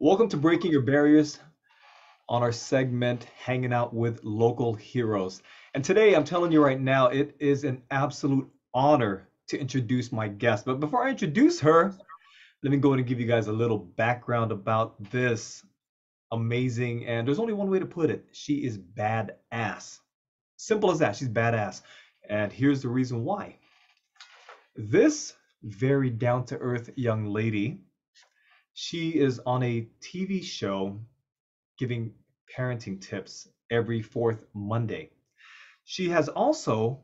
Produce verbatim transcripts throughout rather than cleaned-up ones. Welcome to Breaking Your Barriers on our segment, Hanging Out with Local Heroes. And today, I'm telling you right now, it is an absolute honor to introduce my guest. But before I introduce her, let me go ahead and give you guys a little background about this amazing, and there's only one way to put it. She is badass. Simple as that, she's badass. And here's the reason why. This very down-to-earth young lady, she is on a T V show giving parenting tips every fourth Monday. She has also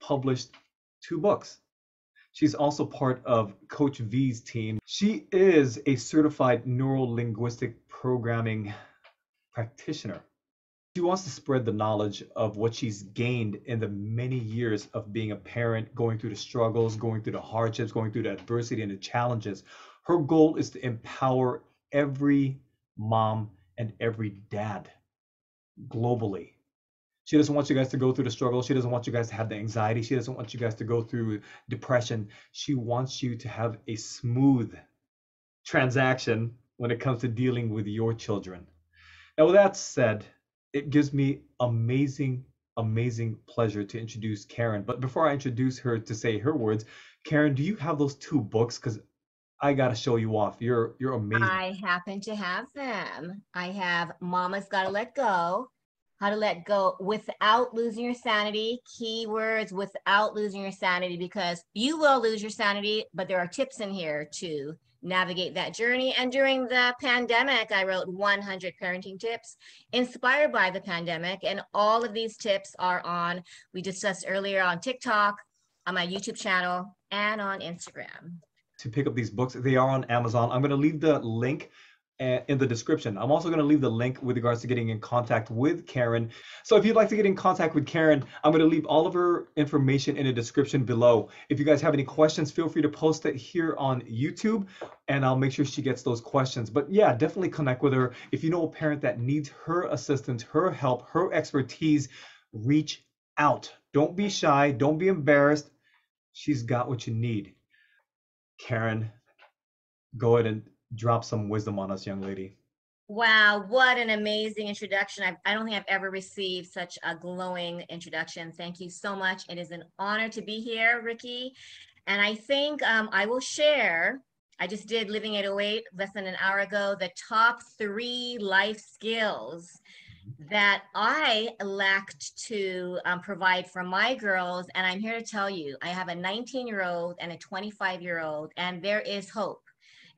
published two books. She's also part of Coach V's team. She is a certified neuro-linguistic programming practitioner. She wants to spread the knowledge of what she's gained in the many years of being a parent, going through the struggles, going through the hardships, going through the adversity and the challenges. Her goal is to empower every mom and every dad globally. She doesn't want you guys to go through the struggle. She doesn't want you guys to have the anxiety. She doesn't want you guys to go through depression. She wants you to have a smooth transaction when it comes to dealing with your children. Now, with that said, it gives me amazing, amazing pleasure to introduce Karen. But before I introduce her to say her words, Karen, do you have those two books? Because I gotta show you off. You're you're amazing. I happen to have them. I have Mama's Gotta Let Go, How to Let Go Without Losing Your Sanity. Keywords: without losing your sanity, because you will lose your sanity, but there are tips in here to navigate that journey. And during the pandemic, I wrote one hundred parenting tips inspired by the pandemic. And all of these tips are on, we discussed earlier, on TikTok, on my YouTube channel, and on Instagram. To pick up these books, they are on Amazon. I'm going to leave the link in the description. I'm also going to leave the link with regards to getting in contact with Karen. So if you'd like to get in contact with Karen, I'm going to leave all of her information in the description below. If you guys have any questions, feel free to post it here on YouTube, and I'll make sure she gets those questions. But yeah, definitely connect with her. If you know a parent that needs her assistance, her help, her expertise, reach out. Don't be shy. Don't be embarrassed. She's got what you need. Karen, go ahead and drop some wisdom on us, young lady. Wow, what an amazing introduction. I, I don't think I've ever received such a glowing introduction. Thank you so much. It is an honor to be here, Ricky. And I think um, I will share, I just did Living eight oh eight less than an hour ago, the top three life skills that I lacked to um, provide for my girls. And I'm here to tell you, I have a nineteen year old and a twenty-five year old, and there is hope.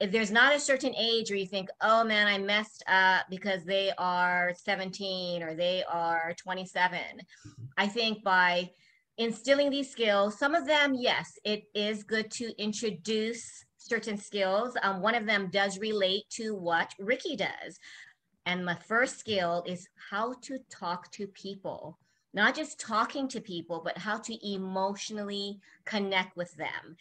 If there's not a certain age where you think, oh man, I messed up because they are seventeen or they are twenty-seven. I think by instilling these skills, some of them, yes, it is good to introduce certain skills. Um, one of them does relate to what Ricky does. And my first skill is how to talk to people, not just talking to people, but how to emotionally connect with them.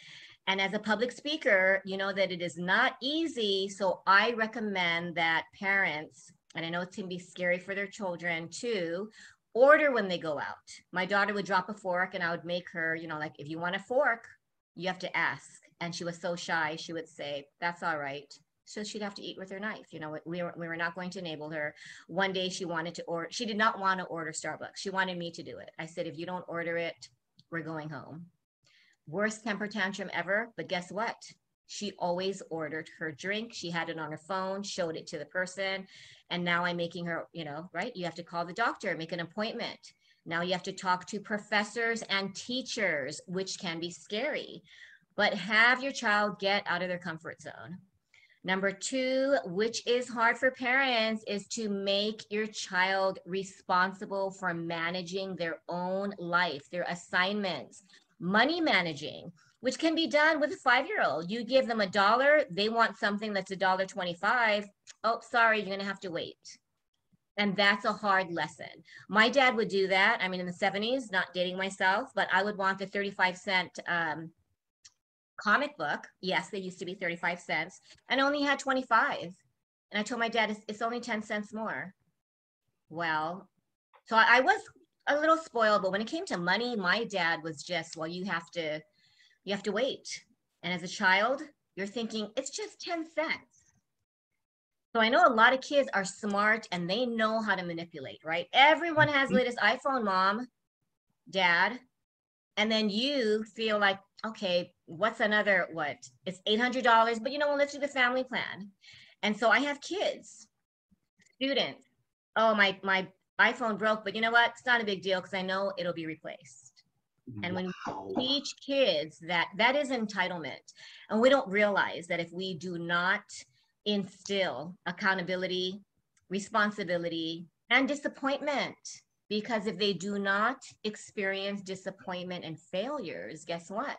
And as a public speaker, you know that it is not easy. So I recommend that parents, and I know it can be scary for their children too, order when they go out. My daughter would drop a fork and I would make her, you know, like, if you want a fork, you have to ask. And she was so shy, she would say, that's all right. So she'd have to eat with her knife. You know, we were, we were not going to enable her. One day she wanted to order, she did not want to order Starbucks. She wanted me to do it. I said, if you don't order it, we're going home. Worst temper tantrum ever, but guess what? She always ordered her drink. She had it on her phone, showed it to the person. And now I'm making her, you know, right? You have to call the doctor, make an appointment. Now you have to talk to professors and teachers, which can be scary, but have your child get out of their comfort zone. Number two, which is hard for parents, is to make your child responsible for managing their own life, their assignments, money managing, which can be done with a five-year-old. You give them a dollar, they want something that's a dollar twenty-five. Oh, sorry, you're gonna have to wait. And that's a hard lesson. My dad would do that. I mean, in the seventies, not dating myself, but I would want the thirty-five cent um, comic book. Yes, they used to be thirty-five cents, and only had twenty-five. And I told my dad, it's, it's only ten cents more. Well, so I, I was a little spoiled, but when it came to money, my dad was just, well, you have to, you have to wait. And as a child, you're thinking, it's just ten cents. So I know a lot of kids are smart and they know how to manipulate, right? Everyone has the latest iPhone, mom, dad. And then you feel like, okay, what's another, what? It's eight hundred dollars, but you know, well, let's do the family plan. And so I have kids, students. Oh, my, my iPhone broke, but you know what? It's not a big deal because I know it'll be replaced. And when wow. we teach kids that, that is entitlement. And we don't realize that if we do not instill accountability, responsibility, and disappointment, because if they do not experience disappointment and failures, guess what?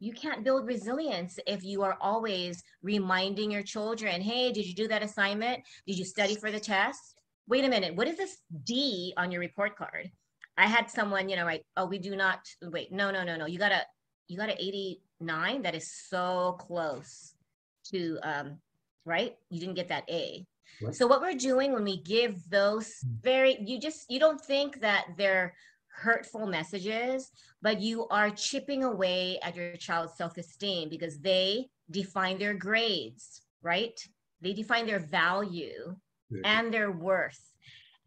You can't build resilience if you are always reminding your children, hey, did you do that assignment? Did you study for the test? Wait a minute, what is this D on your report card? I had someone, you know, like, oh, we do not, wait, no, no, no, no. You got a, you got an eighty-nine. That is so close to, um, right? You didn't get that A. What? So what we're doing when we give those very, you just, you don't think that they're hurtful messages, but you are chipping away at your child's self-esteem because they define their grades, right? They define their value yeah. and their worth.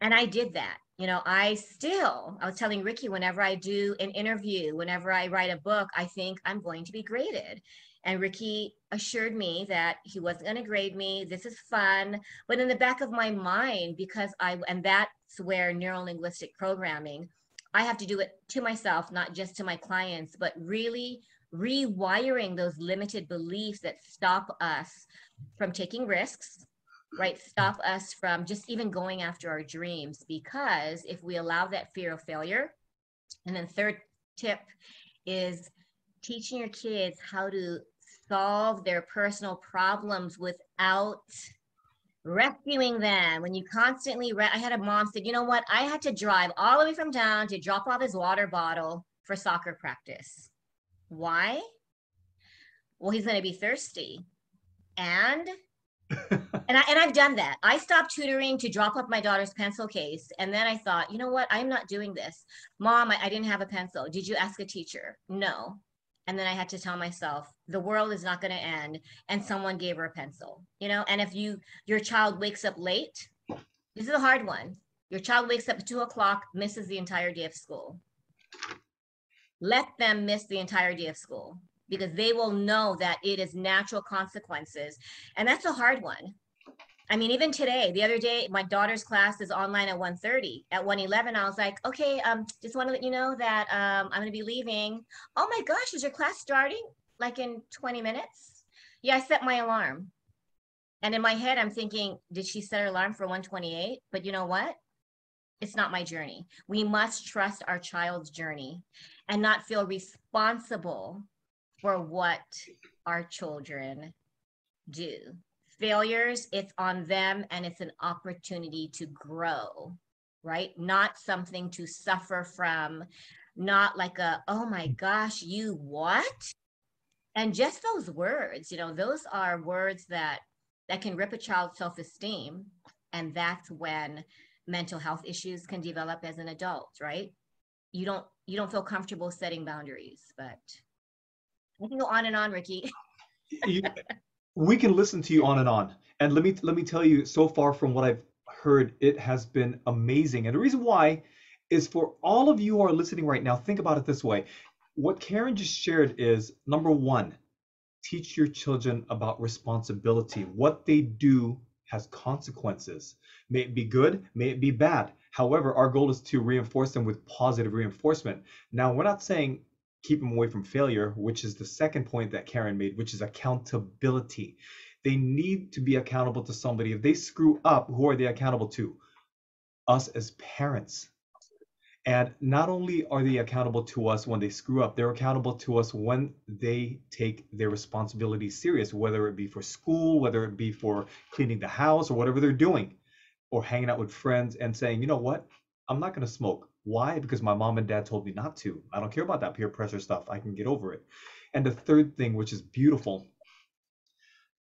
And I did that. You know, I still, I was telling Ricky, whenever I do an interview, whenever I write a book, I think I'm going to be graded. And Ricky assured me that he wasn't going to grade me. This is fun. But in the back of my mind, because I, and that's where neuro-linguistic programming, I have to do it to myself, not just to my clients, but really rewiring those limited beliefs that stop us from taking risks, right? Stop us from just even going after our dreams, because if we allow that fear of failure. And then third tip is teaching your kids how to solve their personal problems without rescuing them. When you constantly, re- I had a mom said, you know what? I had to drive all the way from town to drop off his water bottle for soccer practice. Why? Well, he's going to be thirsty. And and I and I've done that. I stopped tutoring to drop up my daughter's pencil case, and then I thought, you know what? I'm not doing this, Mom. I, I didn't have a pencil. Did you ask a teacher? No. And then I had to tell myself, the world is not going to end, and someone gave her a pencil. You know, and if you your child wakes up late, this is a hard one. Your child wakes up at two o'clock, misses the entire day of school. Let them miss the entire day of school, because they will know that it is natural consequences. And that's a hard one. I mean, even today, the other day, my daughter's class is online at one thirty. At one eleven, I was like, okay, um, just wanna let you know that um, I'm gonna be leaving. Oh my gosh, is your class starting like in twenty minutes? Yeah, I set my alarm. And in my head, I'm thinking, did she set her alarm for one twenty-eight? But you know what? It's not my journey. We must trust our child's journey and not feel responsible for what our children do. Failures, it's on them, and it's an opportunity to grow, right? Not something to suffer from, not like a, oh my gosh, you what? And just those words, you know, those are words that, that can rip a child's self-esteem. And that's when mental health issues can develop as an adult, right? You don't, you don't feel comfortable setting boundaries, but we can go on and on, Ricky. you, we can listen to you on and on. And let me let me tell you, so far from what I've heard, it has been amazing. And the reason why is for all of you who are listening right now, think about it this way. What Karen just shared is, number one, teach your children about responsibility. What they do has consequences. May it be good, may it be bad. However, our goal is to reinforce them with positive reinforcement. Now, we're not saying keep them away from failure, which is the second point that Karen made, which is accountability. They need to be accountable to somebody. If they screw up, who are they accountable to? Us as parents. And not only are they accountable to us when they screw up, they're accountable to us when they take their responsibility serious, whether it be for school, whether it be for cleaning the house or whatever they're doing, or hanging out with friends and saying, you know what, I'm not going to smoke. Why? Because my mom and dad told me not to. I don't care about that peer pressure stuff. I can get over it. And the third thing, which is beautiful,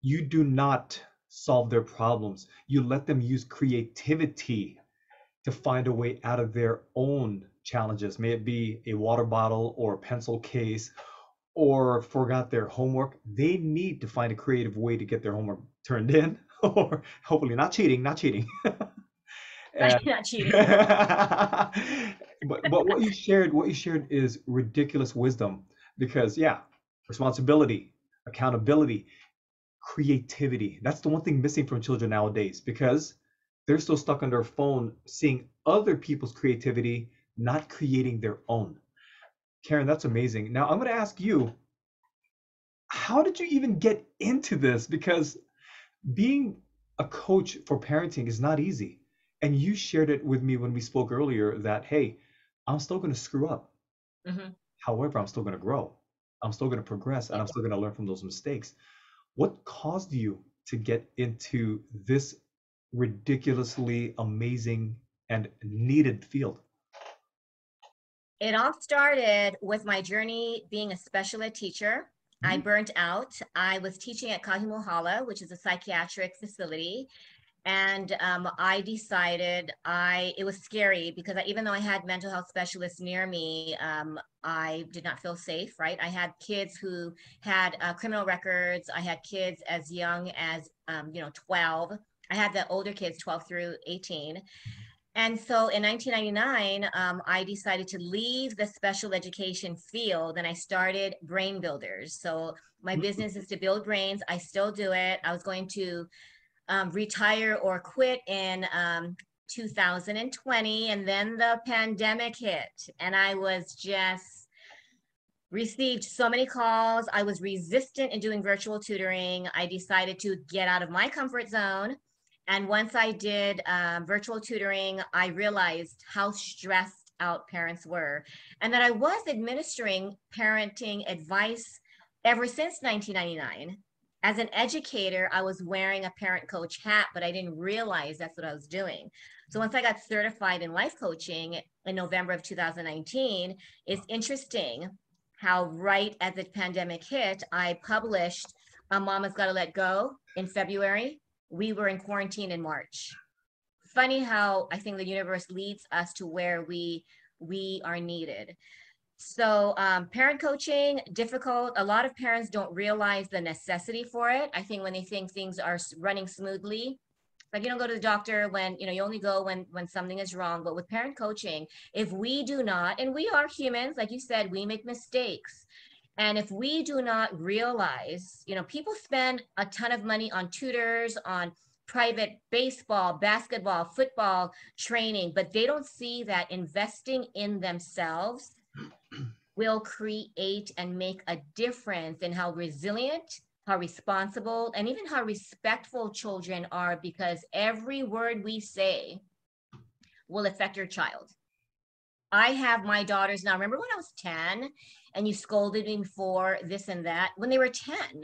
you do not solve their problems. You let them use creativity to find a way out of their own challenges. May it be a water bottle or a pencil case or forgot their homework. They need to find a creative way to get their homework turned in or hopefully not cheating, not cheating. And, not cheating. but but what you shared, what you shared is ridiculous wisdom, because yeah, responsibility, accountability, creativity. That's the one thing missing from children nowadays, because they're still stuck on their phone, seeing other people's creativity, not creating their own. Karen, that's amazing. Now I'm going to ask you, how did you even get into this? Because being a coach for parenting is not easy. And you shared it with me when we spoke earlier that, hey, I'm still going to screw up. Mm-hmm. However, I'm still going to grow. I'm still going to progress, and I'm still going to learn from those mistakes. What caused you to get into this ridiculously amazing and needed field? It all started with my journey being a special ed teacher. Mm-hmm. I burnt out. I was teaching at Kahimo Hala, which is a psychiatric facility. And um, I decided I, it was scary because I, even though I had mental health specialists near me, um, I did not feel safe, right? I had kids who had uh, criminal records. I had kids as young as, um, you know, twelve. I had the older kids, twelve through eighteen. And so in nineteen ninety-nine, um, I decided to leave the special education field, and I started Brain Builders. So my business is to build brains. I still do it. I was going to Um, retire or quit in um, two thousand twenty, and then the pandemic hit, and I was just received so many calls. I was resistant in doing virtual tutoring. I decided to get out of my comfort zone, and once I did um, virtual tutoring, I realized how stressed out parents were, and that I was administering parenting advice ever since nineteen ninety-nine. As an educator, I was wearing a parent coach hat, but I didn't realize that's what I was doing. So once I got certified in life coaching in November of two thousand nineteen, it's interesting how right as the pandemic hit, I published uh, Mama's Gotta Let Go in February. We were in quarantine in March. Funny how I think the universe leads us to where we, we are needed. So um, parent coaching, difficult. A lot of parents don't realize the necessity for it. I think when they think things are running smoothly, like you don't go to the doctor when, you know, you only go when, when something is wrong. But with parent coaching, if we do not, and we are humans, like you said, we make mistakes. And if we do not realize, you know, people spend a ton of money on tutors, on private baseball, basketball, football training, but they don't see that investing in themselves will create and make a difference in how resilient, how responsible, and even how respectful children are, because every word we say will affect your child. I have my daughters now. Remember when I was ten and you scolded me for this and that? When they were ten,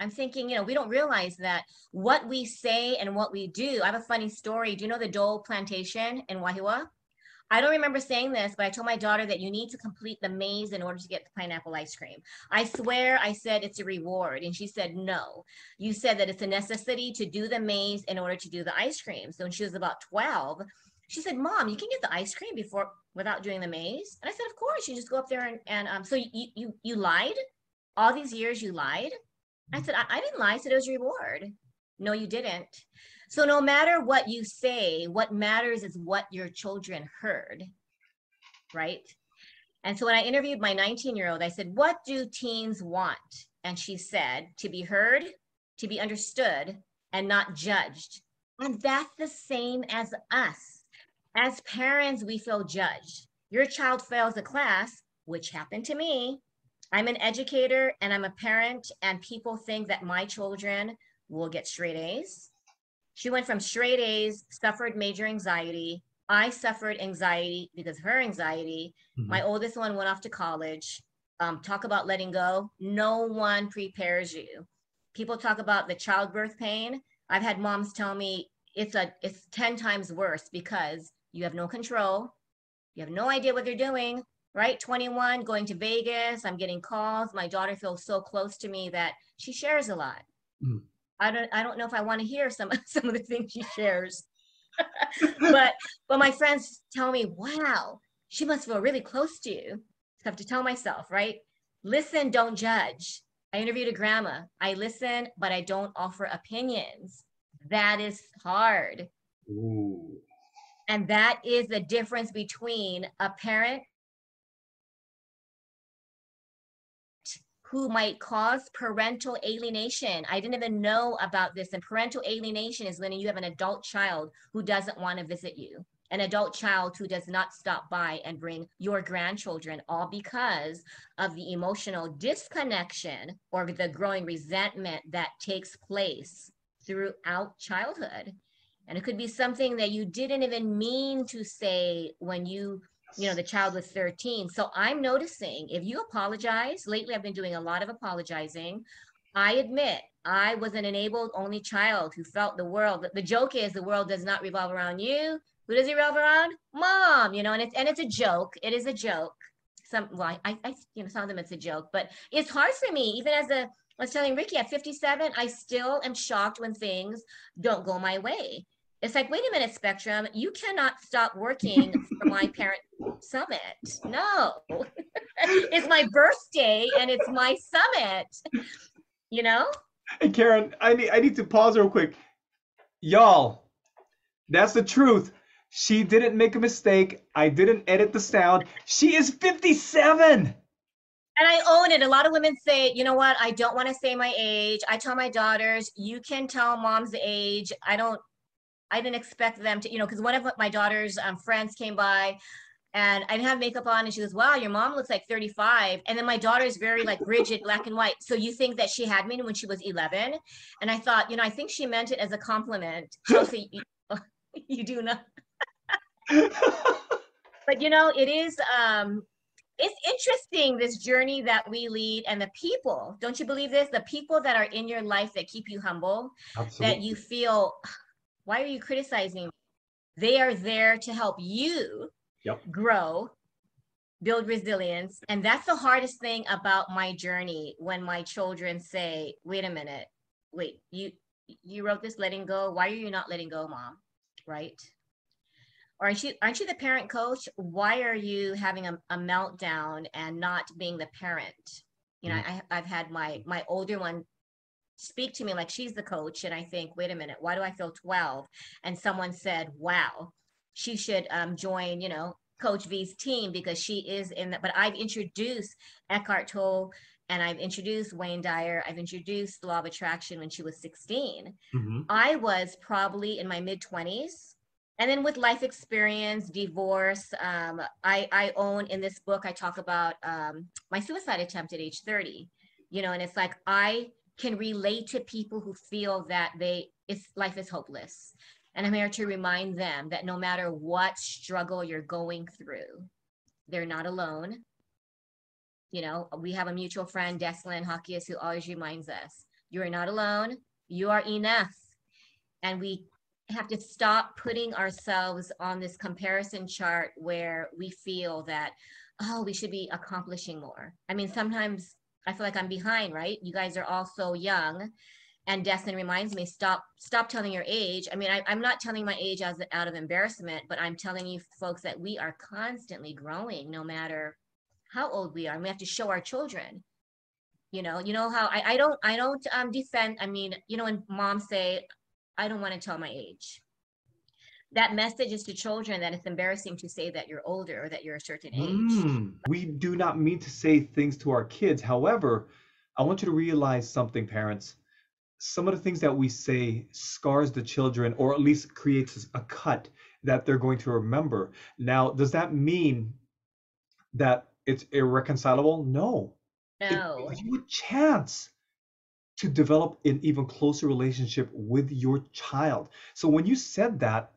I'm thinking, you know, we don't realize that what we say and what we do. I have a funny story. Do you know the Dole Plantation in Wahiwa? I don't remember saying this, but I told my daughter that you need to complete the maze in order to get the pineapple ice cream. I swear I said it's a reward. And she said, no, you said that it's a necessity to do the maze in order to do the ice cream. So when she was about twelve, she said, Mom, you can get the ice cream before without doing the maze. And I said, of course, you just go up there and, and um, so you, you, you lied? All these years you lied? I said, I, I didn't lie, I said it was a reward. No, you didn't. So no matter what you say, what matters is what your children heard, right? And so when I interviewed my nineteen-year-old, I said, what do teens want? And she said, to be heard, to be understood, and not judged. And that's the same as us. As parents, we feel judged. Your child fails a class, which happened to me. I'm an educator and I'm a parent, and people think that my children will get straight A's. She went from straight A's, suffered major anxiety. I suffered anxiety because of her anxiety. Mm-hmm. My oldest one went off to college. Um, talk about letting go. No one prepares you. People talk about the childbirth pain. I've had moms tell me it's a it's ten times worse because you have no control. You have no idea what they're doing, right? twenty-one, going to Vegas. I'm getting calls. My daughter feels so close to me that she shares a lot. Mm. I don't, I don't know if I want to hear some, some of the things she shares, but, but my friends tell me, wow, she must feel really close to you. So I have to tell myself, right? Listen, don't judge. I interviewed a grandma. I listen, but I don't offer opinions. That is hard. Ooh. And that is the difference between a parent who might cause parental alienation. I didn't even know about this. And parental alienation is when you have an adult child who doesn't want to visit you, an adult child who does not stop by and bring your grandchildren, all because of the emotional disconnection or the growing resentment that takes place throughout childhood. And it could be something that you didn't even mean to say when you, you know, the child was thirteen. So I'm noticing if you apologize, lately I've been doing a lot of apologizing. I admit I was an enabled only child who felt the world. The joke is the world does not revolve around you. Who does it revolve around? Mom, you know, and it's, and it's a joke. It is a joke. Some, well, I, I, you know, some of them it's a joke, but it's hard for me, even as a, I was telling Ricky at fifty-seven, I still am shocked when things don't go my way. It's like, wait a minute, Spectrum, you cannot stop working for my parent summit. No, it's my birthday and it's my summit, you know? Hey, Karen, I need, I need to pause real quick. Y'all, that's the truth. She didn't make a mistake. I didn't edit the sound. She is fifty-seven. And I own it. A lot of women say, you know what? I don't want to say my age. I tell my daughters, you can tell mom's age. I don't, I didn't expect them to, you know, because one of my daughter's um, friends came by and I didn't have makeup on. And she goes, wow, your mom looks like thirty-five. And then my daughter is very like rigid, black and white. So you think that she had me when she was eleven. And I thought, you know, I think she meant it as a compliment. Chelsea, you, you do not. But, you know, it is, um, it's interesting, this journey that we lead and the people, don't you believe this? The people that are in your life that keep you humble, Absolutely. That you feel, why are you criticizing me? They are there to help you yep. grow, build resilience. And that's the hardest thing about my journey when my children say, wait a minute, wait, you, you wrote this letting go. Why are you not letting go, mom? Right? Or aren't you, aren't you the parent coach? Why are you having a, a meltdown and not being the parent? You know, mm-hmm. I, I've had my my older one speak to me like she's the coach. And I think, wait a minute, why do I feel twelve? And someone said, wow, she should um, join, you know, Coach V's team because she is in that. But I've introduced Eckhart Tolle and I've introduced Wayne Dyer. I've introduced Law of Attraction when she was sixteen. Mm-hmm. I was probably in my mid-twenties. And then with life experience, divorce, um, I, I own in this book, I talk about um, my suicide attempt at age thirty, you know, and it's like, I can relate to people who feel that they, it's, life is hopeless. And I'm here to remind them that no matter what struggle you're going through, they're not alone. You know, we have a mutual friend, Deslyn Hawkins, who always reminds us, you are not alone, you are enough. And we have to stop putting ourselves on this comparison chart where we feel that, oh, we should be accomplishing more. I mean, sometimes I feel like I'm behind, right? You guys are all so young. And Deslyn reminds me, stop stop telling your age. I mean, I, I'm not telling my age as, out of embarrassment, but I'm telling you folks that we are constantly growing no matter how old we are. And we have to show our children. You know, you know how I, I don't, I don't um, defend, I mean, you know, when moms say, I don't want to tell my age. That message is to children that it's embarrassing to say that you're older or that you're a certain age. Mm, we do not mean to say things to our kids. However, I want you to realize something, parents. Some of the things that we say scars the children, or at least creates a cut that they're going to remember. Now, does that mean that it's irreconcilable? No. No. It gives you a chance to develop an even closer relationship with your child. So when you said that,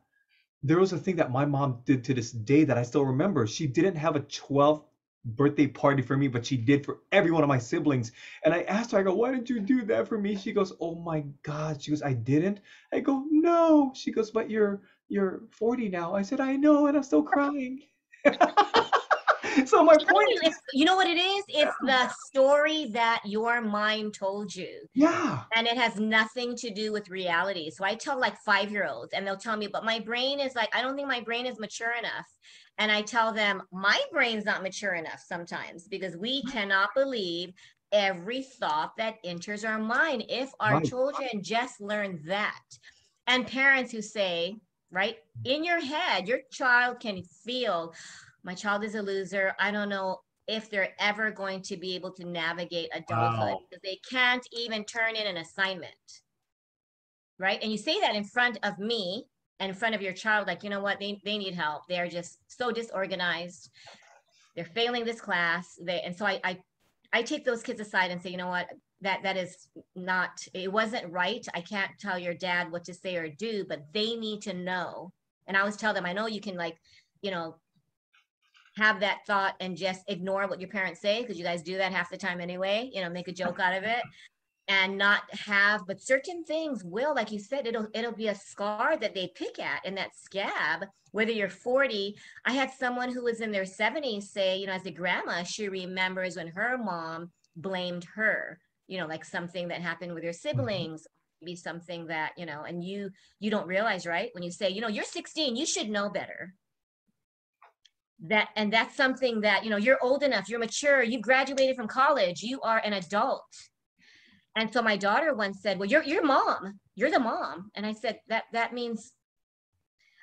there was a thing that my mom did to this day that I still remember. She didn't have a twelfth birthday party for me, but she did for every one of my siblings. And I asked her, I go, why did you do that for me? She goes, oh my God. She goes, I didn't. I go, no. She goes, but you're you're forty now. I said, I know, and I'm still crying. So my point is, it's, you know what it is? It's the story that your mind told you. Yeah. And it has nothing to do with reality. So I tell like five-year-olds and they'll tell me, but my brain is like, I don't think my brain is mature enough. And I tell them my brain's not mature enough sometimes because we cannot believe every thought that enters our mind. If our right. children just learn that, And parents who say, right, in your head, your child can feel, my child is a loser. I don't know if they're ever going to be able to navigate adulthood, wow, because they can't even turn in an assignment, right? And you say that in front of me and in front of your child, like, you know what, they, they need help. They're just so disorganized. They're failing this class. They, and so I, I, I take those kids aside and say, you know what, that, that is not, it wasn't right. I can't tell your dad what to say or do, but they need to know. And I always tell them, I know you can, like, you know, have that thought and just ignore what your parents say, because you guys do that half the time anyway, you know, make a joke out of it and not have, but certain things will, like you said, it'll, it'll be a scar that they pick at, and that scab, whether you're forty. I had someone who was in their seventies say, you know, as a grandma, she remembers when her mom blamed her, you know, like something that happened with her siblings, maybe something that, you know, and you, you don't realize, right? When you say, you know, you're sixteen, you should know better. That, and that's something that, you know, you're old enough, you're mature, you graduated from college, you are an adult. And so my daughter once said, well, you're, you're mom, you're the mom. And I said, that, that means,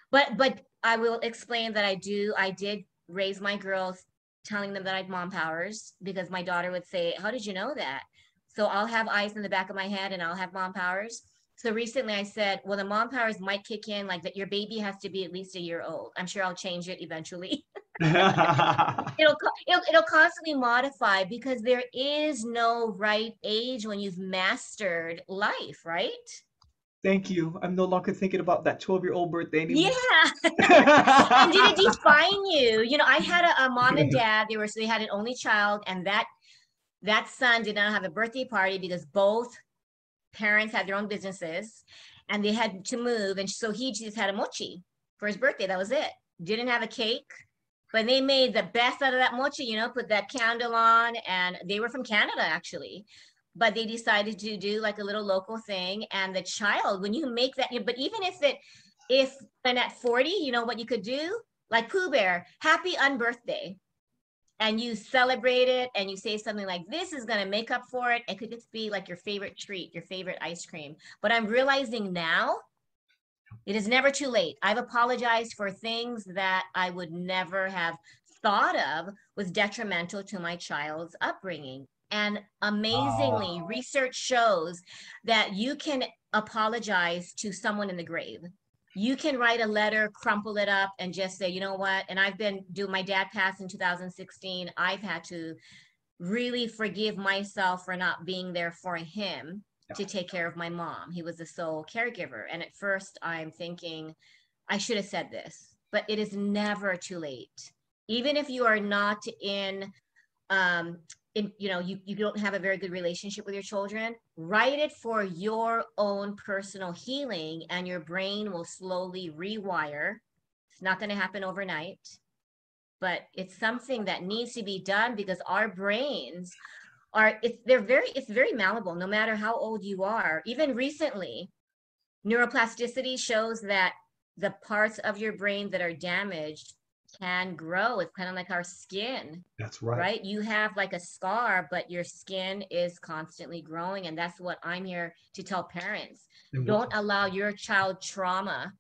but, but I will explain that I do, I did raise my girls telling them that I had mom powers, because my daughter would say, how did you know that? So I'll have eyes in the back of my head and I'll have mom powers. So recently I said, well, the mom powers might kick in, like that your baby has to be at least a year old. I'm sure I'll change it eventually. it'll, it'll it'll constantly modify, because there is no right age when you've mastered life, right? Thank you. I'm no longer thinking about that twelve year old birthday anymore. Yeah. And did it define you? You know, I had a, a mom and dad, they were, so they had an only child, and that that son did not have a birthday party because both parents had their own businesses and they had to move. And so he just had a mochi for his birthday. That was it. Didn't have a cake. But they made the best out of that mochi, you know, put that candle on, and they were from Canada actually, but they decided to do like a little local thing. And the child, when you make that, but even if it, if and at forty, you know what you could do? Like Pooh Bear, happy unbirthday. And you celebrate it and you say something like, this is gonna make up for it. It could just be like your favorite treat, your favorite ice cream. But I'm realizing now, it is never too late. I've apologized for things that I would never have thought of was detrimental to my child's upbringing. And amazingly, oh. research shows that you can apologize to someone in the grave. You can write a letter, crumple it up, and just say, you know what? And I've been doing, my dad passed in two thousand sixteen. I've had to really forgive myself for not being there for him, to take care of my mom. He was the sole caregiver. And at first I'm thinking, I should have said this, but it is never too late. Even if you are not in, um, in you know, you, you don't have a very good relationship with your children, write it for your own personal healing, and your brain will slowly rewire. It's not going to happen overnight, but it's something that needs to be done, because our brains are, it's, they're very, it's very malleable, no matter how old you are. Even recently, neuroplasticity shows that the parts of your brain that are damaged can grow. It's kind of like our skin. That's right. Right? You have like a scar, but your skin is constantly growing. And that's what I'm here to tell parents. Mm-hmm. Don't allow your child trauma,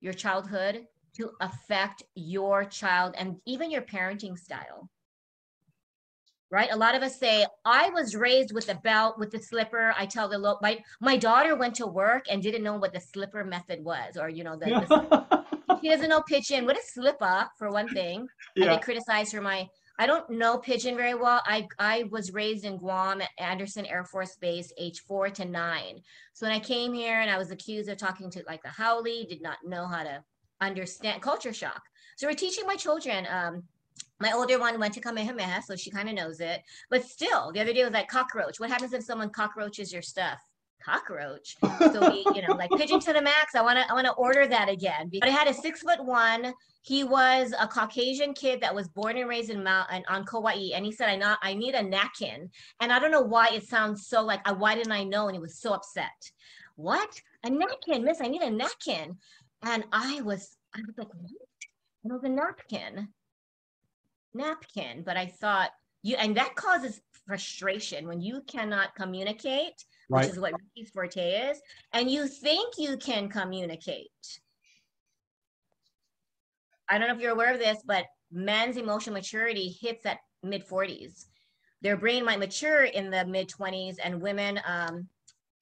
your childhood, to affect your child and even your parenting style. Right? A lot of us say, I was raised with a belt, with the slipper. I tell the low, my, my daughter went to work and didn't know what the slipper method was, or, you know, the, the she doesn't know pigeon. What is slip up, for one thing? Yeah. I get criticized for my, I don't know pigeon very well. I, I was raised in Guam at Anderson Air Force Base, age four to nine. So when I came here and I was accused of talking to like the Howley, did not know how to understand, culture shock. So we're teaching my children, um, my older one went to Kamehameha, so she kind of knows it. But still, the other day was like cockroach. What happens if someone cockroaches your stuff? Cockroach. So we, you know, like pigeon to the max. I want to I want to order that again. But I had a six foot one. He was a Caucasian kid that was born and raised in Mount and on Kauai. And he said, I not I need a napkin. And I don't know why it sounds so like, why didn't I know? And he was so upset. What? A napkin, miss, I need a napkin. And I was, I was like, what? It was a napkin. napkin but I thought you and that causes frustration when you cannot communicate, right. which is what Ricky's forte is, and you think you can communicate. I don't know if you're aware of this, but men's emotional maturity hits at mid forties. Their brain might mature in the mid twenties, and women, um,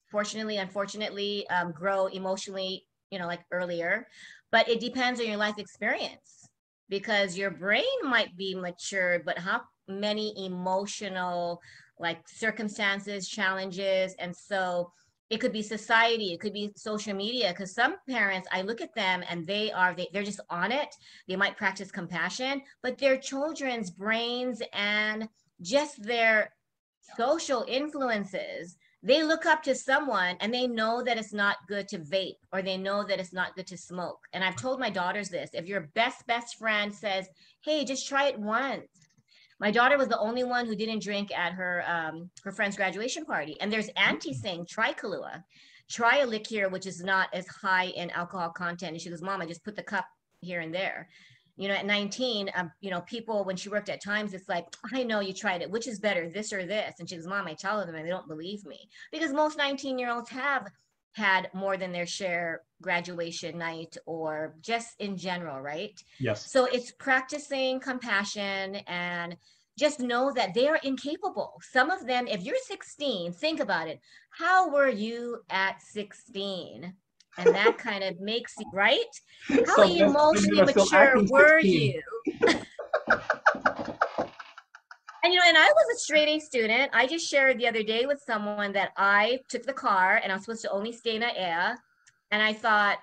fortunately, unfortunately, um, grow emotionally, you know, like earlier. But it depends on your life experience, because your brain might be mature, but how many emotional like circumstances, challenges, and so it could be society, it could be social media, because some parents, I look at them and they are, they, they're just on it. They might practice compassion, but their children's brains and just their social influences, they look up to someone and they know that it's not good to vape, or they know that it's not good to smoke. And I've told my daughters this, if your best, best friend says, hey, just try it once. My daughter was the only one who didn't drink at her um, her friend's graduation party. And there's aunties saying, try Kahlua, try a liqueur, which is not as high in alcohol content. And she goes, Mom, I just put the cup here and there. You know, at nineteen, um, you know, people, when she worked at Times, it's like, I know you tried it, which is better, this or this? And she goes, Mom, I tell them and they don't believe me. Because most nineteen-year-olds have had more than their share graduation night or just in general, right? Yes. So it's practicing compassion and just know that they are incapable. Some of them, if you're sixteen, think about it. How were you at sixteen? And that kind of makes you, right? How so emotionally mature were you? And you know, and I was a straight A student. I just shared the other day with someone that I took the car and I was supposed to only stay in Aiea. And I thought,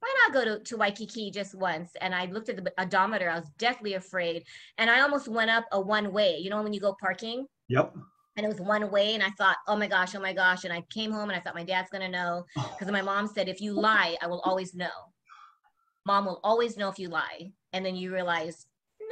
why not go to, to Waikiki just once? And I looked at the odometer, I was deathly afraid. And I almost went up a one way, you know, when you go parking? Yep. And it was one way, and I thought, oh my gosh, oh my gosh. And I came home and I thought my dad's gonna know, because my mom said, if you lie, I will always know. Mom will always know if you lie. And then you realize,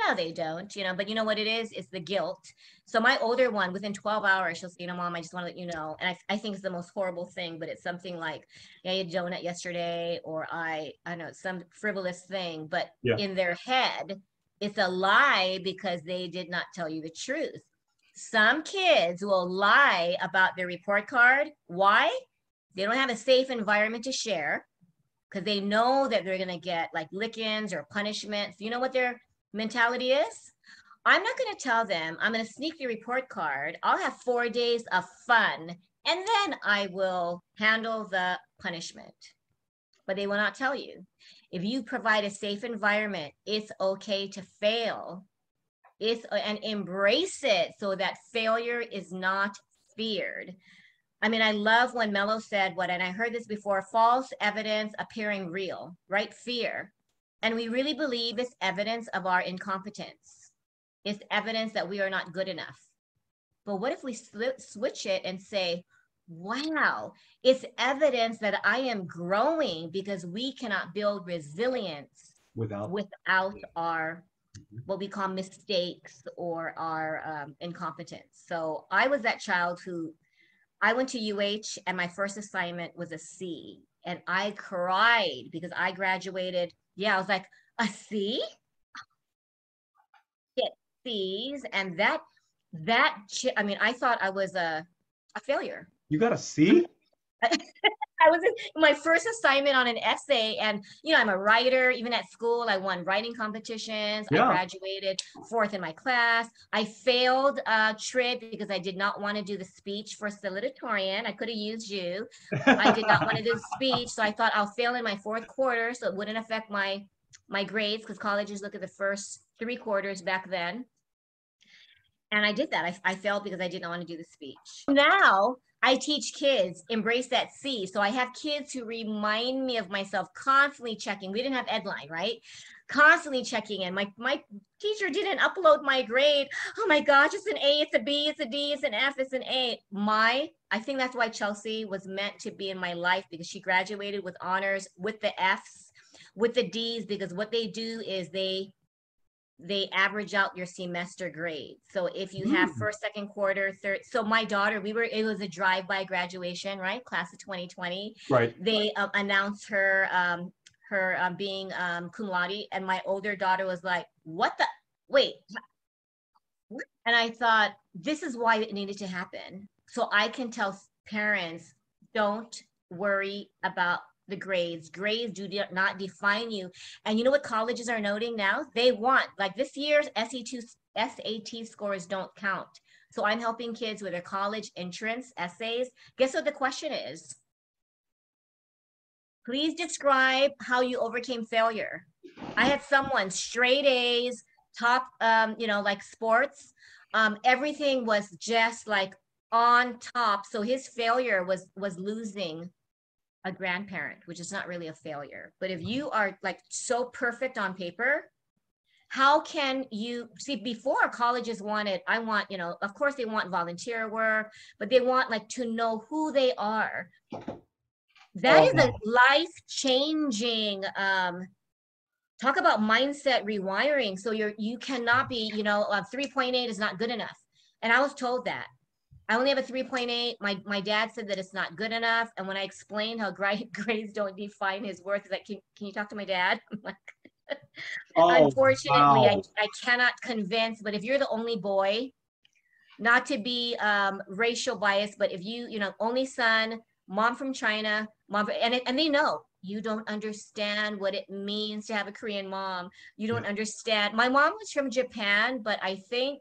no, they don't, you know, but you know what it is? It's the guilt. So my older one, within twelve hours, she'll say, you know, Mom, I just want to let you know. And I, I think it's the most horrible thing, but it's something like, yeah, I ate a donut yesterday, or I, I know, some frivolous thing, but yeah. in their head, it's a lie because they did not tell you the truth. Some kids will lie about their report card. Why? They don't have a safe environment to share, because they know that they're going to get like lickings or punishments. You know what their mentality is? I'm not going to tell them. I'm going to sneak the report card. I'll have four days of fun, and then I will handle the punishment. But they will not tell you. If you provide a safe environment, it's okay to fail. It's, and embrace it so that failure is not feared. I mean, I love when Mello said what, and I heard this before, false evidence appearing real, right? Fear. And we really believe it's evidence of our incompetence. It's evidence that we are not good enough. But what if we switch it and say, wow, it's evidence that I am growing, because we cannot build resilience without, without our what we call mistakes or our um, incompetence. So I was that child who, I went to U H and my first assignment was a C, and I cried because I graduated. Yeah, I was like, a C? Get C's, and that, that, I mean, I thought I was a, a failure. You got a C? I was in my first assignment on an essay, and you know, I'm a writer. Even at school, I won writing competitions. Yeah. I graduated fourth in my class. I failed uh, T R I B because I did not want to do the speech for salutatorian. I could have used you. I did not want to do the speech, so I thought I'll fail in my fourth quarter, so it wouldn't affect my my grades, because colleges look at the first three quarters back then. And I did that. I, I failed because I didn't want to do the speech. Now, I teach kids, embrace that C. So I have kids who remind me of myself, constantly checking. We didn't have Edline, right? Constantly checking in. My, my teacher didn't upload my grade. Oh my gosh, it's an A, it's a B, it's a D, it's an F, it's an A. My, I think that's why Chelsea was meant to be in my life, because she graduated with honors, with the Fs, with the Ds, because what they do is they, they average out your semester grade. So if you have first, second quarter, third, so my daughter, we were, it was a drive-by graduation, right? Class of twenty twenty. Right. They uh, announced her, um, her um, being um, cum laude. And my older daughter was like, what the, wait, And I thought, this is why it needed to happen. So I can tell parents, don't worry about the grades. Grades do not define you. And you know what colleges are noting now? They want, like this year's S A T scores don't count. So I'm helping kids with their college entrance essays. Guess what the question is? Please describe how you overcame failure. I had someone straight A's, top, um, you know, like sports. Um, everything was just like on top. So his failure was was losing a grandparent, which is not really a failure. But if you are like so perfect on paper, how can you see? Before, colleges wanted, I want, you know, of course they want volunteer work, but they want like to know who they are. That is a life-changing, um, talk about mindset rewiring. So you're, you cannot be, you know, uh, three point eight is not good enough. And I was told that. I only have a three point eight. My, my dad said that it's not good enough. And when I explained how grades don't define his worth, he's like, can, can you talk to my dad? I'm like, oh, unfortunately, wow. I, I cannot convince, but if you're the only boy, not to be um, racial biased, but if you, you know, only son, mom from China, mom, and, and they know, you don't understand what it means to have a Korean mom. You don't understand. My mom was from Japan, but I think,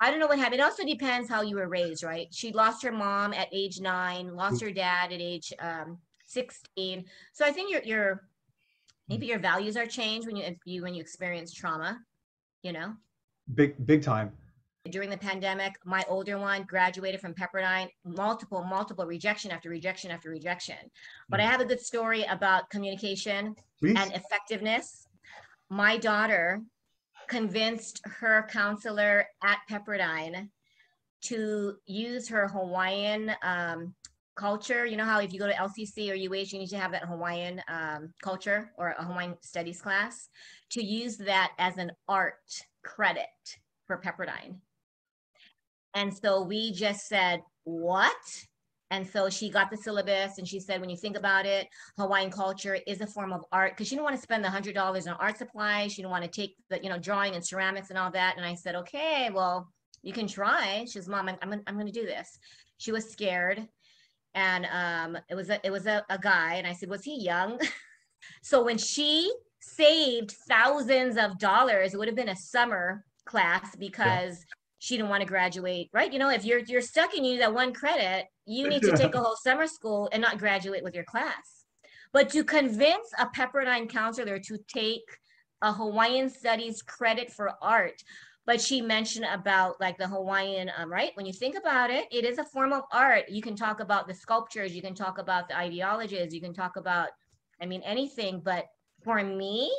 I don't know what happened. It also depends how you were raised, right? She lost her mom at age nine, lost her dad at age um, sixteen. So I think your, your, maybe your values are changed when you, you, when you experience trauma, you know? Big, big time. During the pandemic, my older one graduated from Pepperdine, multiple, multiple rejection after rejection after rejection. But I have a good story about communication Please. and effectiveness. My daughter convinced her counselor at Pepperdine to use her Hawaiian um, culture. You know how if you go to L C C or U H, you need to have that Hawaiian um, culture or a Hawaiian studies class, to use that as an art credit for Pepperdine. And so we just said, what? And so she got the syllabus and she said, when you think about it, Hawaiian culture is a form of art, because she didn't want to spend the one hundred dollars on art supplies. She didn't want to take the, you know, drawing and ceramics and all that. And I said, okay, well, you can try. She says, Mom, I'm, I'm, I'm going to do this. She was scared. And um, it was, a, it was a, a guy. And I said, was he young? So when she saved thousands of dollars, it would have been a summer class, because yeah. she didn't want to graduate, right? You know, if you're you're stuck and you need that one credit, you need to take a whole summer school and not graduate with your class. But to convince a Pepperdine counselor to take a Hawaiian studies credit for art, but she mentioned about like the Hawaiian, um, right? When you think about it, it is a form of art. You can talk about the sculptures, you can talk about the ideologies, you can talk about, I mean, anything. But for me,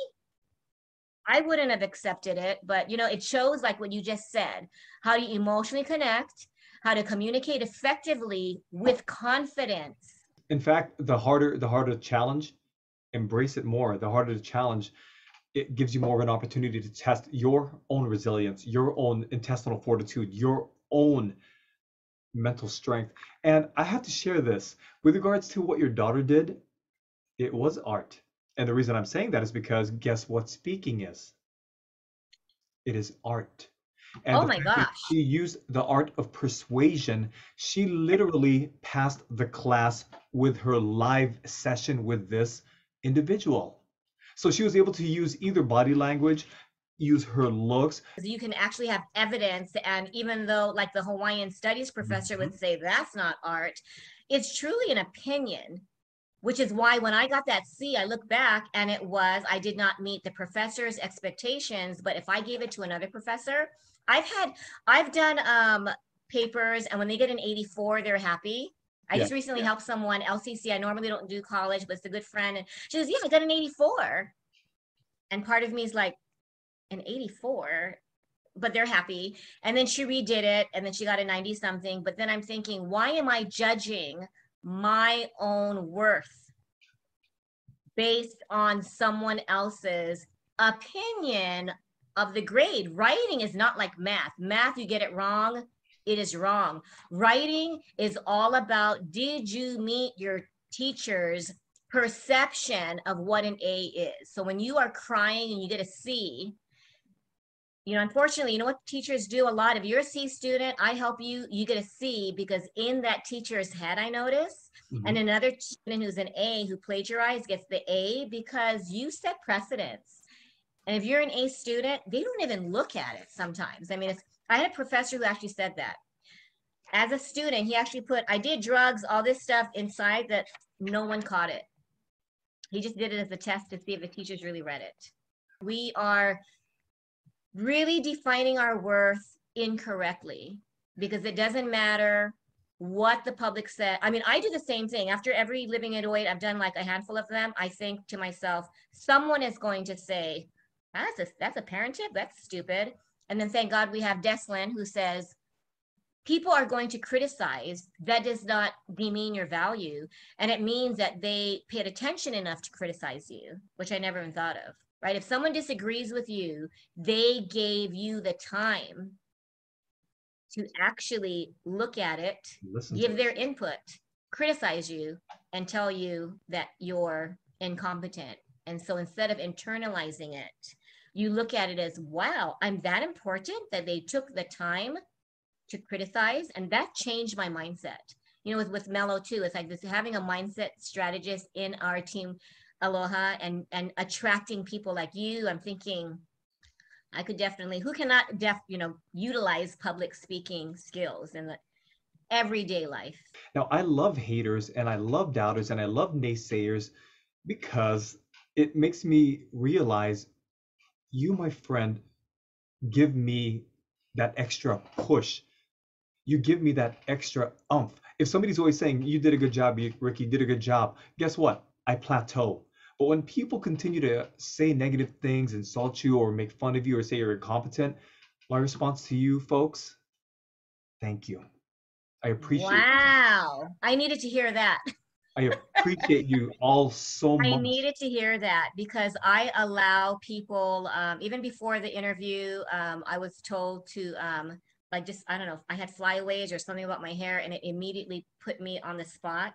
I wouldn't have accepted it, but you know, it shows like what you just said, how do you emotionally connect, how to communicate effectively with confidence. In fact, the harder, the harder to challenge, embrace it more, the harder to challenge, it gives you more of an opportunity to test your own resilience, your own intestinal fortitude, your own mental strength. And I have to share this with regards to what your daughter did. It was art. And the reason I'm saying that is because guess what speaking is? It is art. And oh my gosh. She used the art of persuasion. She literally passed the class with her live session with this individual. So she was able to use either body language, use her looks. You can actually have evidence. And even though like the Hawaiian studies professor mm-hmm. would say that's not art, it's truly an opinion. Which is why when I got that C, I look back and it was, I did not meet the professor's expectations, but if I gave it to another professor, I've had, I've done um, papers, and when they get an eighty-four, they're happy. I yeah. just recently yeah. helped someone, L C C, I normally don't do college, but it's a good friend. And she says, yeah, I got an eighty-four. And part of me is like, an eighty-four? But they're happy. And then she redid it, and then she got a ninety something. But then I'm thinking, why am I judging my own worth based on someone else's opinion of the grade? Writing is not like math. Math, you get it wrong, it is wrong. Writing is all about, did you meet your teacher's perception of what an A is? So when you are crying and you get a C, you know, unfortunately, you know what teachers do a lot? If you're a C student, I help you, you get a C, because in that teacher's head, I notice, mm-hmm. and another student who's an A who plagiarized gets the A because you set precedence. And if you're an A student, they don't even look at it sometimes. I mean, it's, I had a professor who actually said that. As a student, he actually put, I did drugs, all this stuff inside that no one caught it. He just did it as a test to see if the teachers really read it. We are really defining our worth incorrectly, because it doesn't matter what the public said. I mean, I do the same thing. After every Living eight oh eight, I've done like a handful of them. I think to myself, someone is going to say, that's a, that's a parent tip, that's stupid. And then thank God we have Deslyn, who says, people are going to criticize. That does not demean your value. And it means that they paid attention enough to criticize you, which I never even thought of, right? If someone disagrees with you, they gave you the time to actually look at it, listen, give their input, criticize you, and tell you that you're incompetent. And so instead of internalizing it, you look at it as, wow, I'm that important that they took the time to criticize. And that changed my mindset. You know, with, with Mello too, it's like this, having a mindset strategist in our team, Aloha, and, and attracting people like you. I'm thinking, I could definitely, who cannot def, you know, utilize public speaking skills in the everyday life. Now, I love haters and I love doubters and I love naysayers, because it makes me realize, you, my friend, give me that extra push. You give me that extra oomph. If somebody's always saying, you did a good job, Ricky, you did a good job, guess what? I plateau. But when people continue to say negative things, insult you, or make fun of you, or say you're incompetent, my response to you folks, thank you. I appreciate wow. you. Wow, I needed to hear that. I appreciate you all so much. I needed to hear that, because I allow people, um, even before the interview, um, I was told to, um, like just, I don't know, I had flyaways or something about my hair, and it immediately put me on the spot,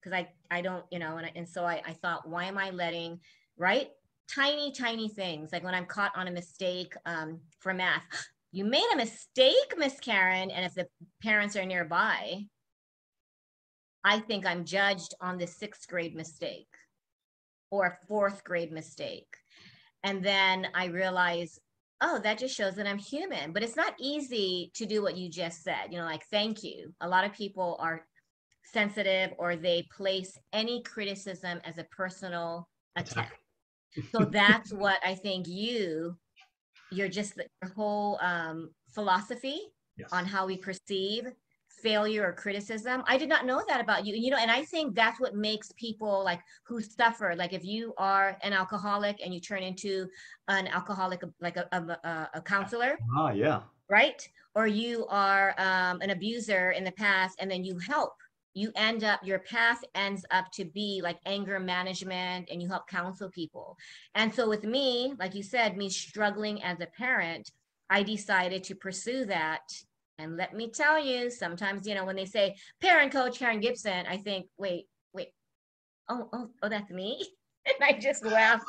because I, I don't, you know, and, I, and so I, I thought, why am I letting, right? Tiny, tiny things, like when I'm caught on a mistake um, for math, you made a mistake, Miss Karen, and if the parents are nearby, I think I'm judged on the sixth grade mistake or a fourth grade mistake. And then I realize, oh, that just shows that I'm human. But it's not easy to do what you just said. You know, like, thank you. A lot of people are sensitive, or they place any criticism as a personal attack. So that's what I think you, you're just your whole um, philosophy yes. on how we perceive failure or criticism. I did not know that about you. You know, and I think that's what makes people like who suffer. Like if you are an alcoholic and you turn into an alcoholic, like a, a, a counselor. Ah, yeah. Right. Or you are um, an abuser in the past, and then you help. You end up, your path ends up to be like anger management, and you help counsel people. And so with me, like you said, me struggling as a parent, I decided to pursue that. And let me tell you, sometimes, you know, when they say parent coach Karen Gibson, I think, wait, wait, oh, oh, oh, that's me. And I just laugh.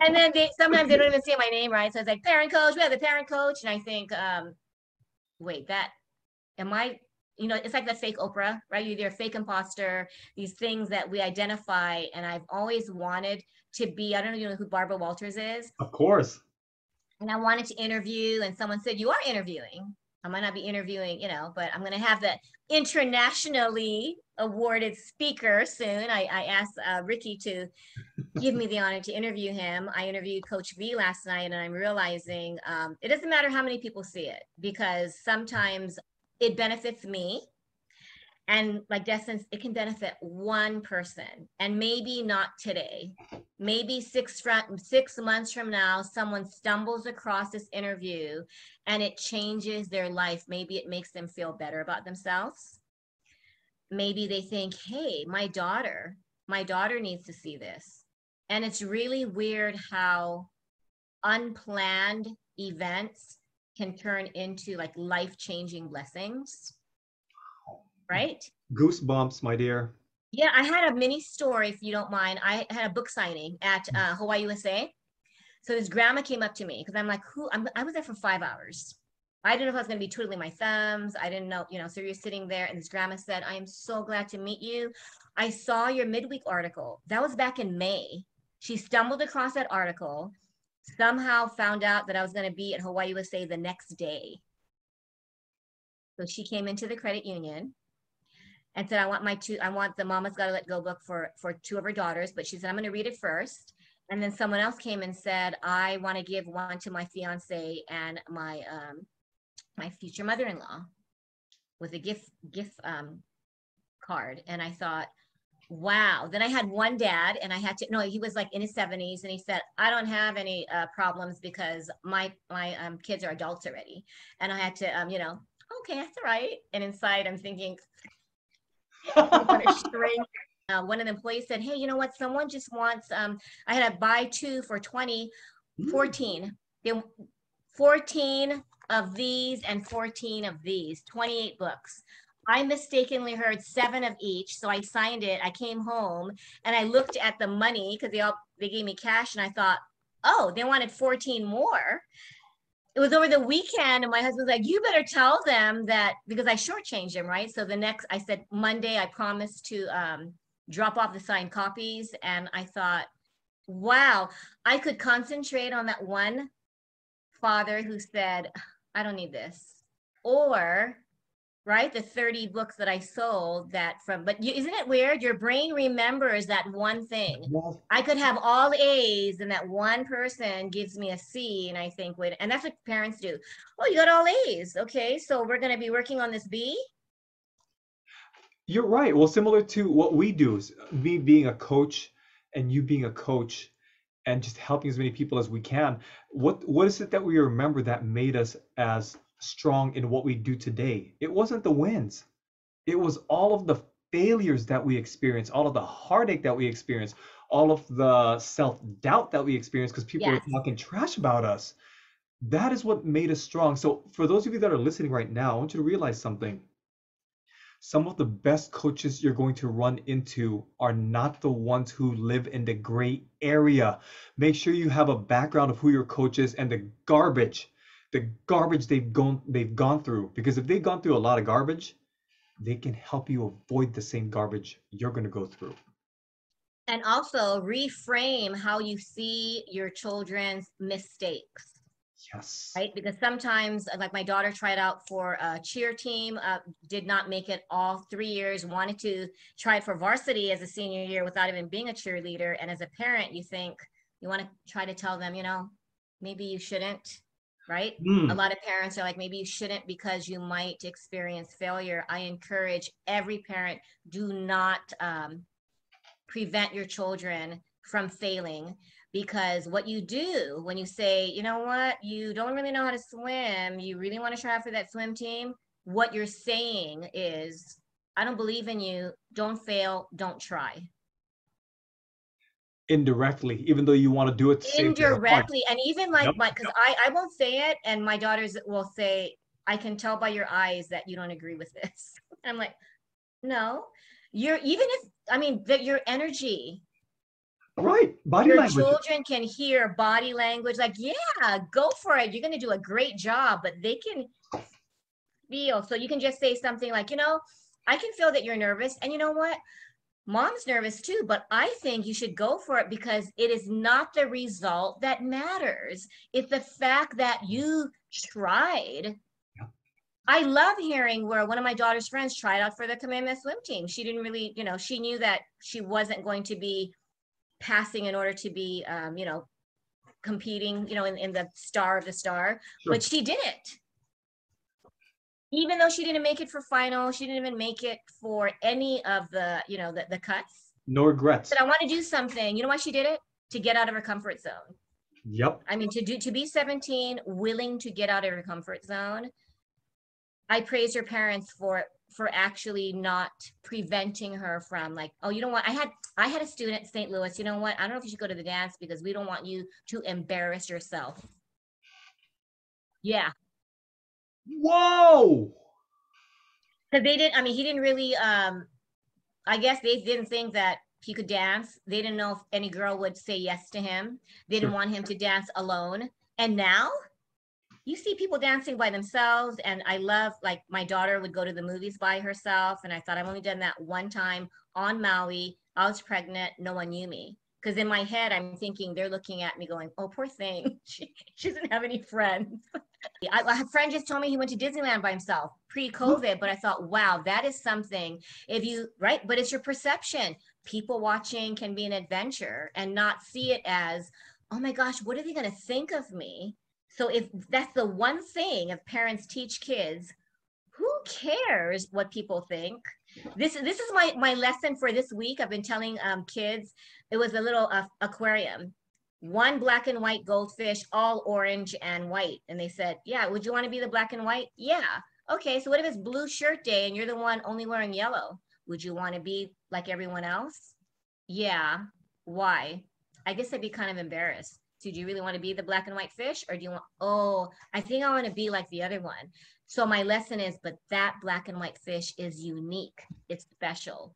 And then they, sometimes they don't even say my name, right? So it's like parent coach, we have the parent coach. And I think, um, wait, that, am I, you know, it's like the fake Oprah, right? You're either a fake imposter, these things that we identify. And I've always wanted to be, I don't know, you know who Barbara Walters is? Of course. And I wanted to interview, and someone said, you are interviewing. I might not be interviewing, you know, but I'm going to have that internationally awarded speaker soon. I, I asked uh, Ricky to give me the honor to interview him. I interviewed Coach V last night, and I'm realizing um, it doesn't matter how many people see it, because sometimes it benefits me. And like Deslyn, it can benefit one person, and maybe not today. Maybe six, from, six months from now, someone stumbles across this interview and it changes their life. Maybe it makes them feel better about themselves. Maybe they think, hey, my daughter, my daughter needs to see this. And it's really weird how unplanned events can turn into like life-changing blessings. Right? Goosebumps, my dear. Yeah, I had a mini story, if you don't mind. I had a book signing at uh, Hawaii U S A. So this grandma came up to me because I'm like, who? I'm, I was there for five hours. I didn't know if I was going to be twiddling my thumbs. I didn't know, you know, so you're sitting there and this grandma said, I am so glad to meet you. I saw your midweek article. That was back in May. She stumbled across that article, somehow found out that I was going to be at Hawaii U S A the next day. So she came into the credit union and said, I want my two, I want the Mama's Gotta Let Go book for, for two of her daughters. But she said, I'm going to read it first. And then someone else came and said, I want to give one to my fiance and my, um, my future mother-in-law with a gift gift um, card. And I thought, wow. Then I had one dad and I had to, no, he was like in his seventies and he said, I don't have any uh, problems because my, my um, kids are adults already. And I had to, um, you know, okay, that's all right. And inside I'm thinking, I'm gonna shrink. Uh, one of the employees said, hey, you know what? Someone just wants, um, I had a buy two for twenty, fourteen. They, fourteen of these and fourteen of these, twenty-eight books. I mistakenly heard seven of each, so I signed it. I came home and I looked at the money because they all they gave me cash, and I thought, oh, they wanted fourteen more. It was over the weekend, and my husband's like, you better tell them that, because I shortchanged them, right? So the next, I said Monday, I promised to um, drop off the signed copies, and I thought, wow, I could concentrate on that one father who said, I don't need this, or right, the thirty books that I sold that from, but you, isn't it weird? Your brain remembers that one thing. Yes. I could have all A's and that one person gives me a C, and I think, wait, and that's what parents do. Oh, you got all A's. Okay, so we're going to be working on this B. You're right. Well, similar to what we do, is me being a coach and you being a coach, and just helping as many people as we can. What what is it that we remember that made us as strong in what we do today? It wasn't the wins. It was all of the failures that we experienced, all of the heartache that we experienced, all of the self-doubt that we experienced because people yes. were talking trash about us. That is what made us strong. So for those of you that are listening right now, I want you to realize something. Some of the best coaches you're going to run into are not the ones who live in the gray area. Make sure you have a background of who your coach is and the garbage, the garbage they've gone, they've gone through. Because if they've gone through a lot of garbage, they can help you avoid the same garbage you're going to go through. And also reframe how you see your children's mistakes. Yes. Right? Because sometimes, like my daughter tried out for a cheer team, uh, did not make it all three years, wanted to try for varsity as a senior year without even being a cheerleader. And as a parent, you think, you want to try to tell them, you know, maybe you shouldn't, right? Mm. A lot of parents are like, maybe you shouldn't because you might experience failure. I encourage every parent, do not um, prevent your children from failing. Because what you do when you say, you know what, you don't really know how to swim, you really want to try out for that swim team, what you're saying is, I don't believe in you, don't fail, don't try. Indirectly, even though you want to do it. To Indirectly, and even like, because nope, nope. I, I won't say it, and my daughters will say, I can tell by your eyes that you don't agree with this. And I'm like, no, you're, even if, I mean, that your energy, right, body your language. Children can hear body language, like, yeah, go for it, you're going to do a great job, but they can feel. So you can just say something like, you know, I can feel that you're nervous, and you know what, mom's nervous too, but I think you should go for it because it is not the result that matters, it's the fact that you tried. I love hearing where one of my daughter's friends tried out for the Kamehameha swim team. She didn't really, you know, she knew that she wasn't going to be passing in order to be, um, you know, competing, you know, in, in the star of the star, sure. But she did it. Even though she didn't make it for final, she didn't even make it for any of the, you know, the, the cuts. No regrets. But I want to do something. You know why she did it? To get out of her comfort zone. Yep. I mean, to do, to be seventeen, willing to get out of her comfort zone. I praise her parents for for actually not preventing her from like, oh, you know what? I had I had a student in Saint Louis, you know what? I don't know if you should go to the dance because we don't want you to embarrass yourself. Yeah. Whoa. Because they didn't, I mean, he didn't really, um, I guess they didn't think that He could dance. They didn't know if any girl would say yes to him. They didn't want him to dance alone. And now you see people dancing by themselves. And I love, like, my daughter would go to the movies by herself. And I thought, I've only done that one time on Maui. I was pregnant. No one knew me. Because in my head, I'm thinking they're looking at me going, oh, poor thing. She, she doesn't have any friends. I, a friend just told me he went to Disneyland by himself pre-COVID. But I thought, wow, that is something. If you, right? But it's your perception. People watching can be an adventure and not see it as, oh my gosh, what are they going to think of me? So if that's the one thing, if parents teach kids, who cares what people think? This, this is my, my lesson for this week. I've been telling um, kids, it was a little uh, aquarium, one black and white goldfish, all orange and white. And they said, yeah, would you want to be the black and white? Yeah. Okay. So what if it's blue shirt day and you're the one only wearing yellow? Would you want to be like everyone else? Yeah. Why? I guess I'd be kind of embarrassed. So do you really want to be the black and white fish, or do you want, oh, I think I want to be like the other one. So my lesson is, but that black and white fish is unique. It's special,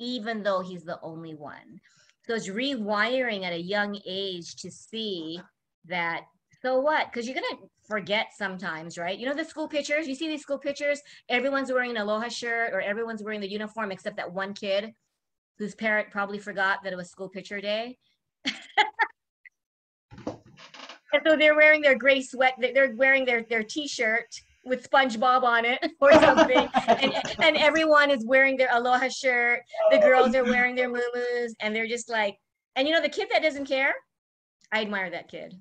even though he's the only one. So it's rewiring at a young age to see that, so what? Because you're going to forget sometimes, right? You know, the school pictures, you see these school pictures, everyone's wearing an Aloha shirt or everyone's wearing the uniform, except that one kid whose parent probably forgot that it was school picture day. And so they're wearing their gray sweat, they're wearing their, their t-shirt with SpongeBob on it or something. and, and everyone is wearing their Aloha shirt. The girls are wearing their muumuus, and they're just like, and you know, the kid that doesn't care, I admire that kid.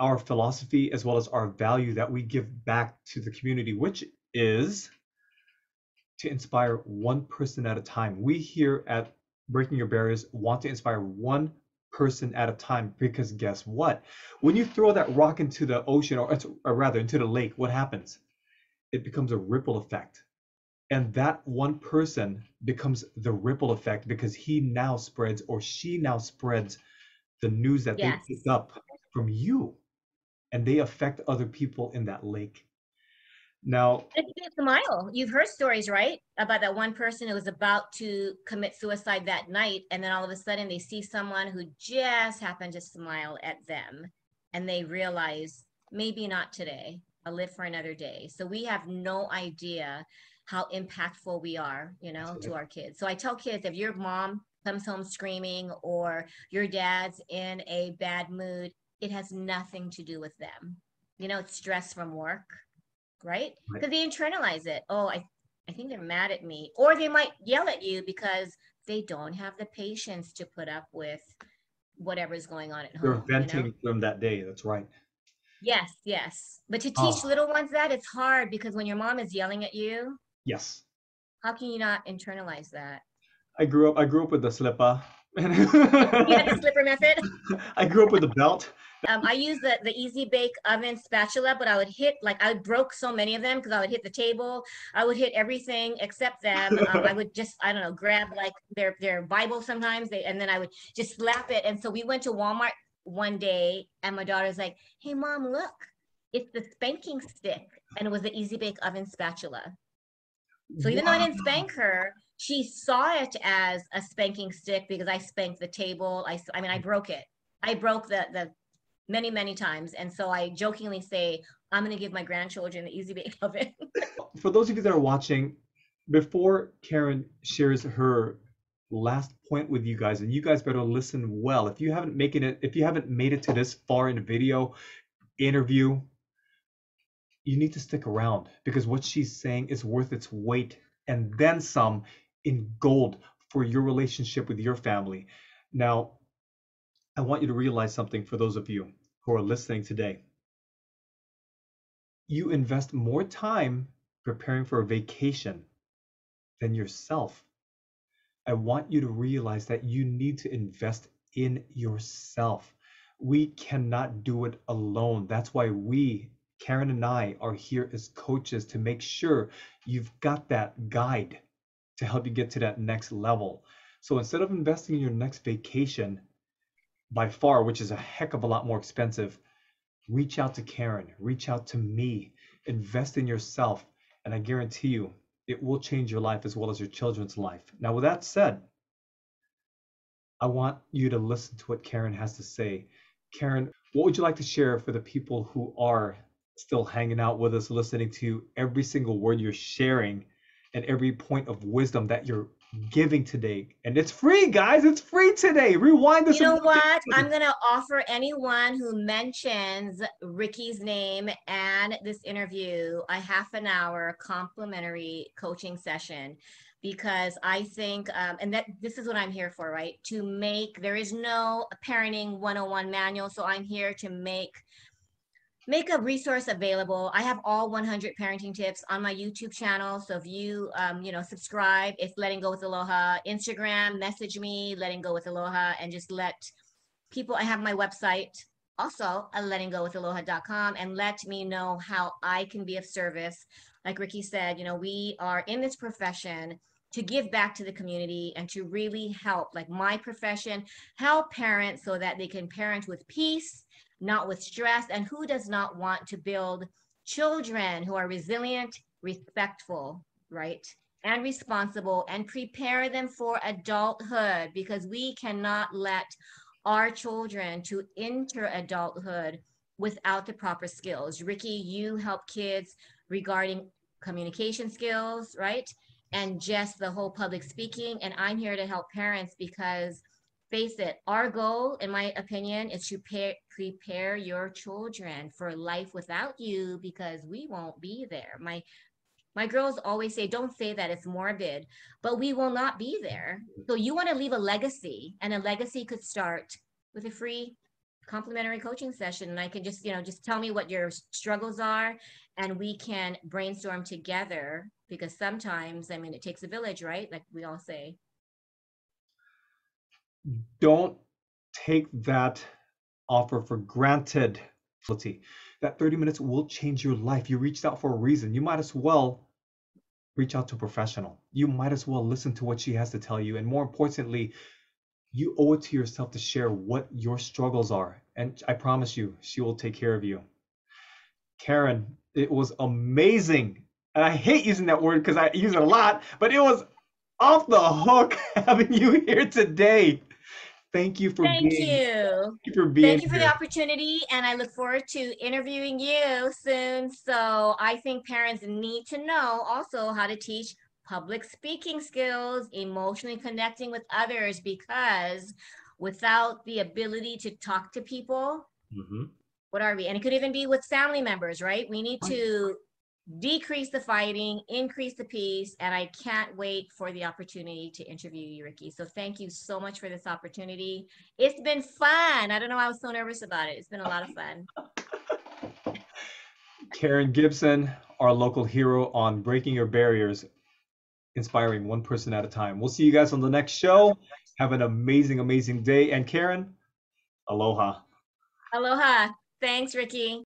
Our philosophy, as well as our value that we give back to the community, which is to inspire one person at a time. We here at Breaking Your Barriers want to inspire one person at a time, because guess what? When you throw that rock into the ocean, or, or rather into the lake, what happens? It becomes a ripple effect. And that one person becomes the ripple effect, because he now spreads, or she now spreads, the news that yes. they picked up from you, and they affect other people in that lake. Now, it's a mile. You've heard stories, right? About that one person who was about to commit suicide that night. And then all of a sudden they see someone who just happened to smile at them. And they realize, maybe not today. I'll live for another day. So we have no idea how impactful we are, you know, Absolutely. To our kids. So I tell kids, if your mom comes home screaming or your dad's in a bad mood, it has nothing to do with them. You know, it's stress from work. Right? Because they internalize it. Oh, I, I think they're mad at me. Or they might yell at you because they don't have the patience to put up with whatever's going on at home. They're venting you know? from that day. That's right. Yes, yes. But to teach oh. little ones that, it's hard, because when your mom is yelling at you, yes, how can you not internalize that? I grew up. I grew up with the slipper. You had the slipper method? I grew up with the belt. Um, I used the, the easy bake oven spatula, but I would hit, like, I broke so many of them because I would hit the table. I would hit everything except them. Um, I would just, I don't know, grab like their, their Bible sometimes. They, and then I would just slap it. And so we went to Walmart one day and my daughter's like, hey mom, look, it's the spanking stick. And it was the easy bake oven spatula. So even wow. though I didn't spank her, she saw it as a spanking stick because I spanked the table. I, I mean, I broke it. I broke the, the, many, many times. And so I jokingly say, I'm going to give my grandchildren the easy bake oven. For those of you that are watching, before Karen shares her last point with you guys, and you guys better listen well. If you haven't making it, if you haven't made it to this far in the video interview, you need to stick around, because what she's saying is worth its weight and then some in gold for your relationship with your family. Now, I want you to realize something for those of you who are listening today. You invest more time preparing for a vacation than yourself. I want you to realize that you need to invest in yourself. We cannot do it alone. That's why we, Karen and I, are here as coaches to make sure you've got that guide to help you get to that next level. So instead of investing in your next vacation, by far, which is a heck of a lot more expensive, reach out to Karen, reach out to me, invest in yourself, and I guarantee you it will change your life as well as your children's life. Now, with that said, I want you to listen to what Karen has to say. Karen, what would you like to share for the people who are still hanging out with us, listening to every single word you're sharing and every point of wisdom that you're giving today? And it's free, guys. It's free today. Rewind this. You know what? I'm going to offer anyone who mentions Ricky's name and this interview a half an hour complimentary coaching session, because I think, um, and that this is what I'm here for, right? To make, there is no parenting one oh one manual. So I'm here to make Make a resource available. I have all one hundred parenting tips on my YouTube channel. So if you, um, you know, subscribe, it's Letting Go with Aloha. Instagram, message me, Letting Go with Aloha, and just let people, I have my website also, letting go with aloha dot com, and let me know how I can be of service. Like Ricky said, you know, we are in this profession to give back to the community and to really help, like my profession, help parents so that they can parent with peace, not with stress. And who does not want to build children who are resilient, respectful, right, and responsible, and prepare them for adulthood? Because we cannot let our children to enter adulthood without the proper skills. Ricky, you help kids regarding communication skills, right, and just the whole public speaking. And I'm here to help parents, because face it, our goal, in my opinion, is to pay, prepare your children for life without you, because we won't be there. My my girls always say, don't say that, it's morbid, but we will not be there. So you want to leave a legacy, and a legacy could start with a free complimentary coaching session. And I can just, you know, just tell me what your struggles are, and we can brainstorm together, because sometimes, I mean, it takes a village, right? Like we all say. Don't take that offer for granted. That thirty minutes will change your life. You reached out for a reason. You might as well reach out to a professional. You might as well listen to what she has to tell you. And more importantly, you owe it to yourself to share what your struggles are. And I promise you, she will take care of you. Karen, it was amazing. And I hate using that word because I use it a lot, but it was off the hook having you here today. Thank you for thank being, you. Thank you for being Thank you for here. The opportunity, and I look forward to interviewing you soon. So I think parents need to know also how to teach public speaking skills, emotionally connecting with others, because without the ability to talk to people, mm-hmm. what are we? And it could even be with family members, right? We need to decrease the fighting, increase the peace, and I can't wait for the opportunity to interview you, Ricky. So thank you so much for this opportunity. It's been fun. I don't know why I was so nervous about it. It's been a lot of fun. Karen Gibson, our local hero on Breaking Your Barriers, inspiring one person at a time. We'll see you guys on the next show. Have an amazing, amazing day. And Karen, aloha. Aloha. Thanks, Ricky.